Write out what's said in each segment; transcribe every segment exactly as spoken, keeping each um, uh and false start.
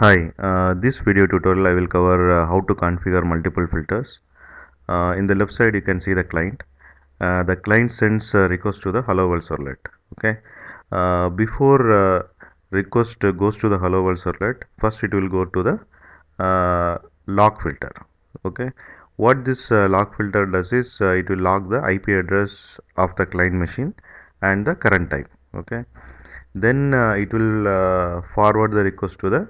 Hi, uh, this video tutorial I will cover uh, how to configure multiple filters. Uh, in the left side you can see the client. Uh, the client sends a request to the Hello World Servlet. Okay. Uh, before uh, request goes to the Hello World Servlet, first it will go to the uh, log filter. Okay. What this uh, log filter does is uh, it will log the I P address of the client machine and the current time. Okay. Then uh, it will uh, forward the request to the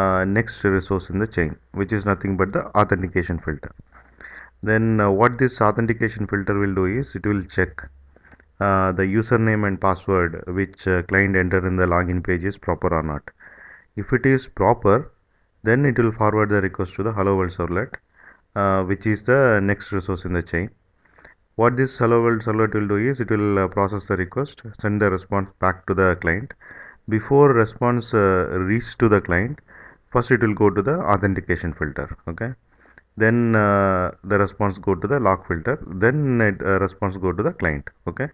Uh, next resource in the chain, which is nothing but the authentication filter. Then uh, what this authentication filter will do is it will check uh, the username and password which uh, client entered in the login page is proper or not. If it is proper, then it will forward the request to the Hello World Servlet, uh, which is the next resource in the chain. What this Hello World Servlet will do is it will uh, process the request, send the response back to the client. Before response uh, reaches to the client, first it will go to the authentication filter. Okay, then uh, the response go to the log filter, then it uh, response go to the client. Okay,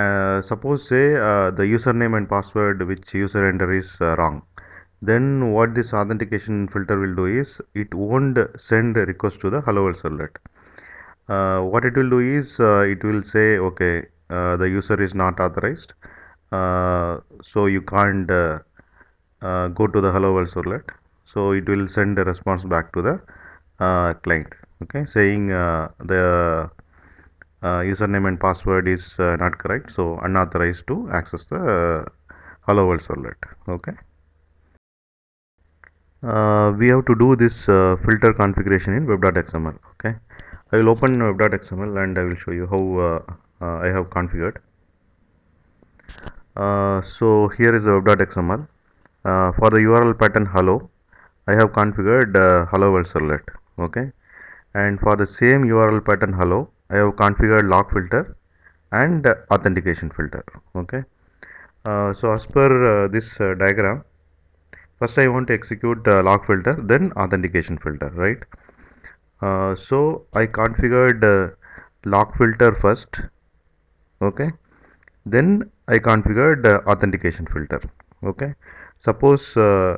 uh, suppose say uh, the username and password which user enter is uh, wrong, then what this authentication filter will do is it won't send a request to the Hello World Servlet. Uh, what it will do is uh, it will say, okay, uh, the user is not authorized, uh, so you can't uh, Uh, go to the Hello World Servlet. So it will send a response back to the uh, client, okay, saying uh, the uh, username and password is uh, not correct, so unauthorized to access the uh, Hello World Servlet. Okay, uh, we have to do this uh, filter configuration in web dot X M L. Okay, I will open web dot X M L and I will show you how uh, uh, I have configured. Uh, so here is the web dot X M L. Uh, for the U R L pattern hello, I have configured uh, Hello World Servlet. Okay, and for the same U R L pattern hello, I have configured log filter and uh, authentication filter. Okay, uh, so as per uh, this uh, diagram, first I want to execute uh, log filter, then authentication filter, right? Uh, so I configured uh, log filter first. Okay, then I configured uh, authentication filter. Okay, suppose uh,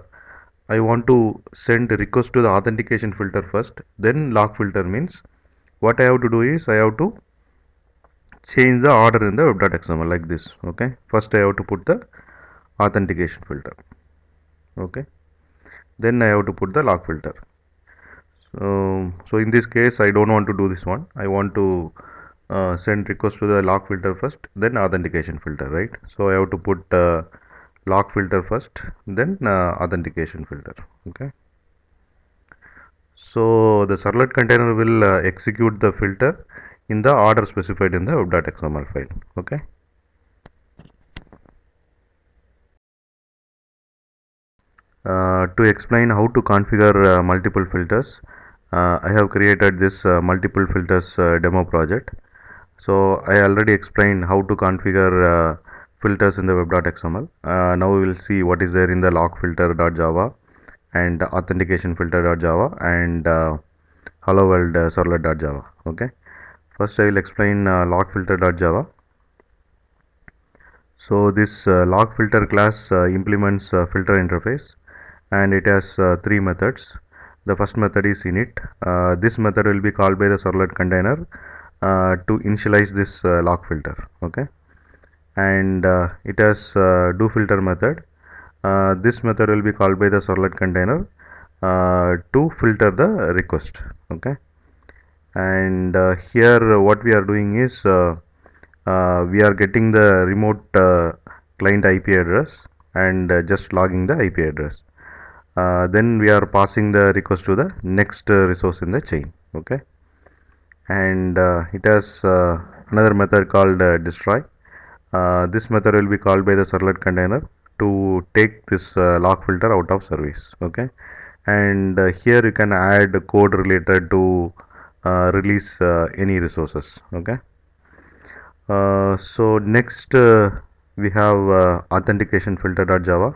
I want to send a request to the authentication filter first, then log filter, means what I have to do is I have to change the order in the web dot X M L like this. Okay, first I have to put the authentication filter. Okay, then I have to put the log filter. So, so in this case I don't want to do this one. I want to uh, send request to the log filter first, then authentication filter, right? So I have to put uh, log filter first, then uh, authentication filter. Okay, so the servlet container will uh, execute the filter in the order specified in the web dot X M L file. Okay, uh, to explain how to configure uh, multiple filters, uh, I have created this uh, multiple filters uh, demo project. So I already explained how to configure uh, filters in the web dot X M L. Uh, now we will see what is there in the log filter dot java and authentication filter dot java and uh, hello world uh, servlet dot java. Okay, first I will explain uh, log filter dot java. So this uh, log filter class uh, implements uh, filter interface, and it has uh, three methods. The first method is init. Uh, this method will be called by the servlet container uh, to initialize this uh, log filter. Okay, and uh, it has uh, do filter method. Uh, this method will be called by the servlet container uh, to filter the request. Okay, and uh, here what we are doing is uh, uh, we are getting the remote uh, client I P address and uh, just logging the I P address. Uh, then we are passing the request to the next uh, resource in the chain. Okay, and uh, it has uh, another method called uh, destroy. Uh, this method will be called by the servlet container to take this uh, log filter out of service. Okay, and uh, here you can add code related to uh, release uh, any resources. Okay, uh, so next uh, we have uh, authentication filter dot java,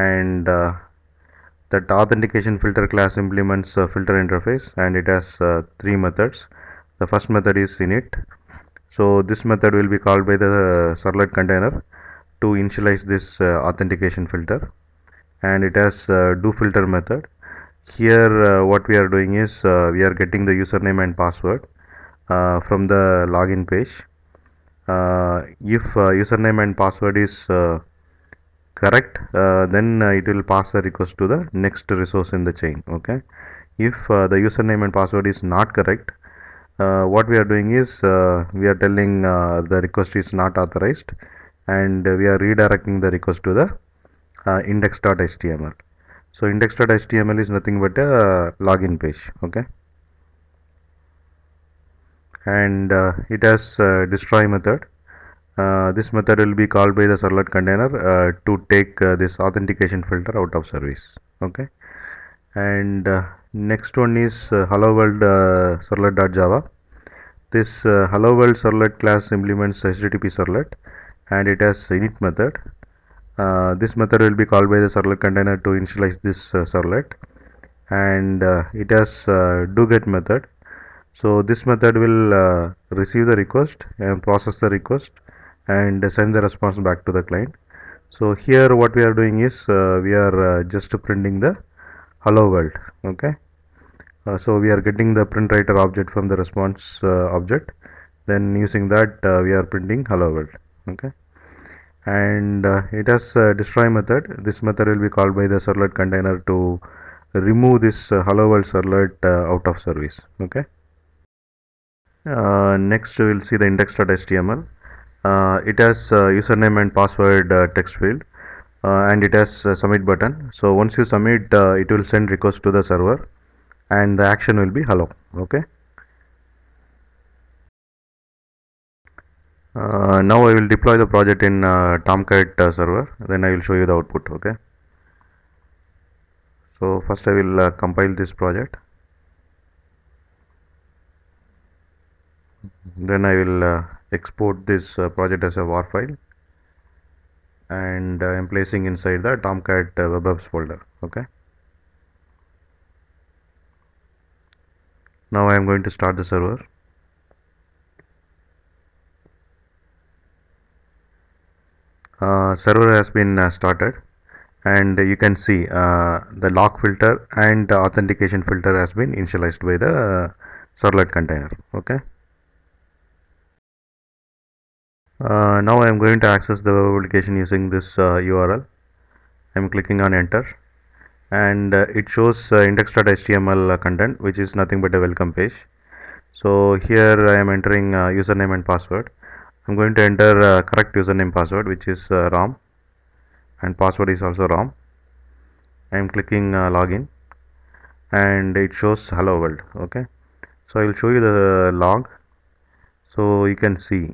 and uh, that authentication filter class implements uh, filter interface, and it has uh, three methods. The first method is init. So this method will be called by the servlet container to initialize this uh, authentication filter, and it has uh, do filter method. Here uh, what we are doing is uh, we are getting the username and password uh, from the login page. Uh, if uh, username and password is uh, correct, uh, then uh, it will pass the request to the next resource in the chain. Okay. If uh, the username and password is not correct, uh, what we are doing is uh, we are telling uh, the request is not authorized, and we are redirecting the request to the uh, index dot H T M L. So index dot H T M L is nothing but a login page, okay, and uh, it has uh, destroy method. Uh, this method will be called by the servlet container uh, to take uh, this authentication filter out of service, okay. And uh, next one is uh, hello world uh, servlet dot java. This uh, hello world servlet class implements H T T P servlet, and it has init method. Uh, this method will be called by the servlet container to initialize this uh, servlet, and uh, it has uh, do get method. So this method will uh, receive the request and process the request and send the response back to the client. So here what we are doing is uh, we are uh, just printing the hello world, okay. Uh, so we are getting the print writer object from the response uh, object, then using that uh, we are printing hello world, okay. And uh, it has uh, destroy method. This method will be called by the servlet container to remove this uh, hello world servlet uh, out of service, okay. Uh, next we will see the index dot H T M L. Uh, it has uh, username and password uh, text field, uh, and it has uh, submit button. So once you submit, uh, it will send request to the server, and the action will be hello, okay. Uh, now I will deploy the project in uh, Tomcat uh, server, then I will show you the output, okay. So first I will uh, compile this project, then I will uh, export this uh, project as a war file, and uh, I am placing inside the Tomcat uh, web apps folder, okay. Now I am going to start the server. Uh, server has been uh, started, and you can see uh, the log filter and the authentication filter has been initialized by the uh, servlet container, okay. Uh, now I am going to access the web application using this uh, U R L. I am clicking on enter, and uh, it shows uh, index dot H T M L uh, content, which is nothing but a welcome page. So here I am entering uh, username and password. I'm going to enter uh, correct username password, which is uh, ROM, and password is also ROM. I'm clicking uh, login, and it shows hello world, okay. So I'll show you the log, so you can see.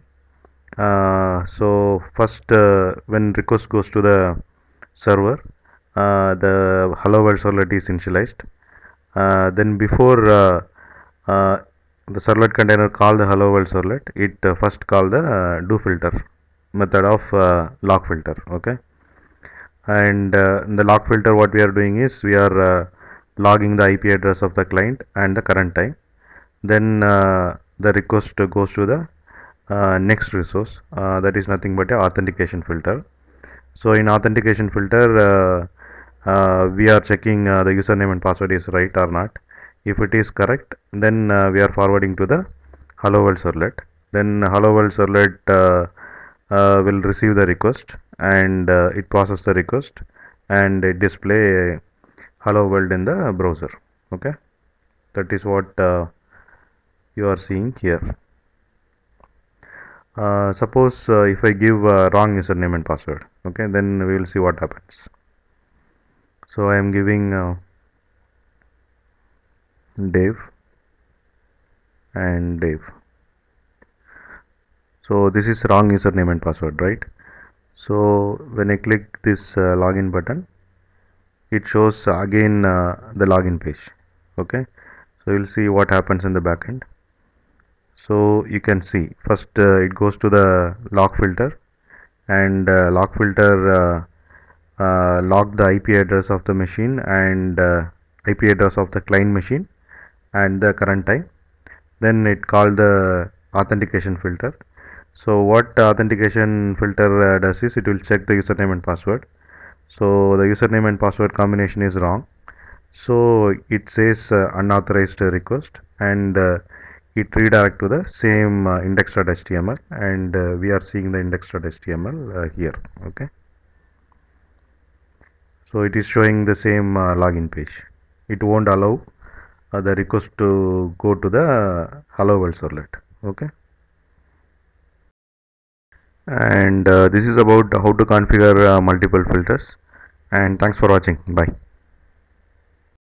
Uh, so first uh, when request goes to the server, uh, the hello world servlet is initialized. Uh, then before uh, uh, the servlet container call the hello world servlet, it uh, first call the uh, do filter method of uh, log filter, okay. And uh, in the log filter what we are doing is we are uh, logging the I P address of the client and the current time. Then uh, the request goes to the uh, next resource, uh, that is nothing but a authentication filter. So in authentication filter uh, uh, we are checking uh, the username and password is right or not. If it is correct, then uh, we are forwarding to the hello world servlet. Then hello world servlet uh, uh, will receive the request, and uh, it process the request, and it display hello world in the browser, okay. That is what uh, you are seeing here. Uh, suppose uh, if I give uh, wrong username and password, okay, then we will see what happens. So I am giving uh, Dave and Dave. So this is wrong username and password, right? So when I click this uh, login button, it shows again uh, the login page, okay. So you'll see what happens in the backend. So you can see first uh, it goes to the log filter, and uh, log filter uh, uh, log the I P address of the machine and uh, I P address of the client machine and the current time. Then it called the authentication filter. So what authentication filter uh, does is it will check the username and password. So the username and password combination is wrong, so it says uh, unauthorized request, and uh, it redirects to the same uh, index dot H T M L, and uh, we are seeing the index dot H T M L uh, here. Okay, so it is showing the same uh, login page. It won't allow uh, the request to go to the hello world servlet. Okay, and uh, this is about how to configure uh, multiple filters. And thanks for watching. Bye.